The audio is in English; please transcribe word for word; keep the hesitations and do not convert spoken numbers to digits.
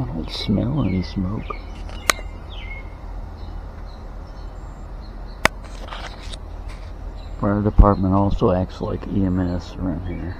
Oh, it's smelling smoke. Fire department also acts like E M S around here.